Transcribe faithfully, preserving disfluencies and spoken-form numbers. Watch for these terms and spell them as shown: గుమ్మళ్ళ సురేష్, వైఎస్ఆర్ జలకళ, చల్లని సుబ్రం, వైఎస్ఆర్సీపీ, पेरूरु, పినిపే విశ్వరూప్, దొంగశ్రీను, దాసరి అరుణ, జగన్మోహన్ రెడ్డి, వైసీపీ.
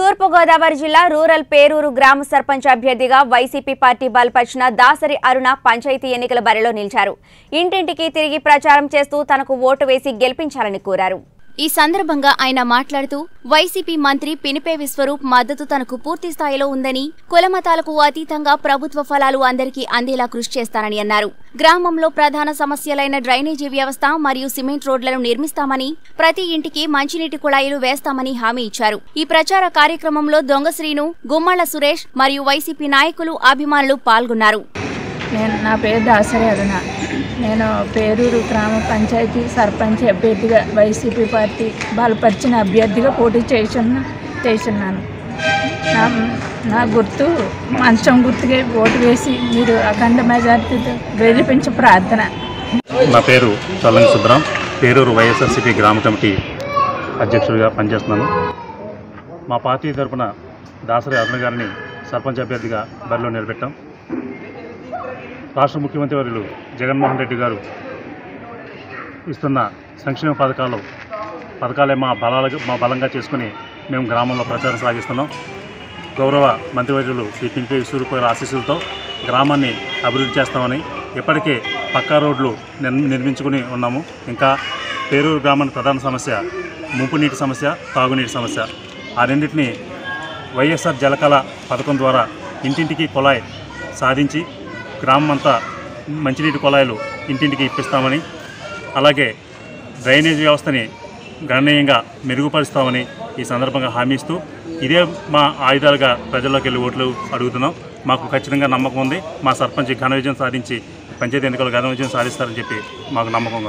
తూర్పు గోదావరి జిల్లా రూరల్ పేరూరు గ్రామ సర్పంచ్ అభ్యర్థిగా వైసీపీ పార్టీ బలపరిచిన దాసరి అరుణ పంచాయతీ ఎన్నికల బరిలో నిలిచారు. ఇంటింటికి తిరిగి ప్రచారం చేస్తూ తనకు ఓటు వేసి గెలుపించాలని కోరారు. ఈ సందర్భంగా ఆయన మాట్లాడుతూ వైసీపీ మంత్రి పినిపే విశ్వరూప్ మద్దతు తనకు పూర్తి స్థాయిలో ఉందని, కులమతాలకు అతీతంగా ప్రభుత్వ ఫలాలు అందరికీ అందేలా కృషి చేస్తానని అన్నారు. గ్రామంలో ప్రధాన సమస్యలైన డ్రైనేజీ వ్యవస్థ మరియు సిమెంట్ రోడ్లను నిర్మిస్తామని, ప్రతి ఇంటికి మంచినీటి కుళాయిలు వేస్తామని హామీ ఇచ్చారు. ఈ ప్రచార కార్యక్రమంలో దొంగశ్రీను, గుమ్మళ్ళ సురేష్ మరియు వైసీపీ నాయకులు, అభిమానులు పాల్గొన్నారు. నేను నా పేరు దాసరి అరుణ. నేను పేరూరు గ్రామ పంచాయతీ సర్పంచ్ అభ్యర్థిగా వైసీపీ పార్టీ బలపరిచిన అభ్యర్థిగా పోటీ చేస్తున్నా చేస్తున్నాను నా నా గుర్తు మంచం గుర్తుకే ఓటు వేసి మీరు అఖండ మెజార్టీతో గెలిపించే ప్రార్థన. నా పేరు చల్లని సుబ్రం. పేరూరు వైఎస్ఆర్సీపీ గ్రామ కమిటీ అధ్యక్షుడిగా పనిచేస్తున్నాను. మా పార్టీ తరఫున దాసరి అరుణ గారిని సర్పంచ్ అభ్యర్థిగా బరిలో నిలబెట్టాం. రాష్ట్ర ముఖ్యమంత్రి వర్యులు జగన్మోహన్ రెడ్డి గారు ఇస్తున్న సంక్షేమ పథకాలు పథకాలే మా బలాలు మా బలంగా చేసుకుని మేము గ్రామంలో ప్రచారం సాగిస్తున్నాం. గౌరవ మంత్రివర్యులు శ్రీ పినిపే విశ్వరూప్ గారి ఆశీస్సులతో గ్రామాన్ని అభివృద్ధి చేస్తామని, ఇప్పటికే పక్కా రోడ్లు నిర్మించుకుని ఉన్నాము. ఇంకా పేరూరు గ్రామానికి ప్రధాన సమస్య ముంపు నీటి సమస్య, తాగునీటి సమస్య. ఆ రెండింటినీ వైఎస్ఆర్ జలకళ పథకం ద్వారా ఇంటింటికి కుళాయి సాధించి గ్రామం అంతా మంచినీటి కుళాయిలు ఇంటింటికి ఇప్పిస్తామని, అలాగే డ్రైనేజ్ వ్యవస్థని గణనీయంగా మెరుగుపరుస్తామని ఈ సందర్భంగా హామీ ఇస్తూ ఇదే మా ఆయుధాలుగా ప్రజల్లోకి వెళ్ళి ఓట్లు అడుగుతున్నాం. మాకు ఖచ్చితంగా నమ్మకం ఉంది. మా సర్పంచ్ ఘన విజయం సాధించి పంచాయతీ ఎన్నికలు ఘన విజయం సాధిస్తారని చెప్పి మాకు నమ్మకం.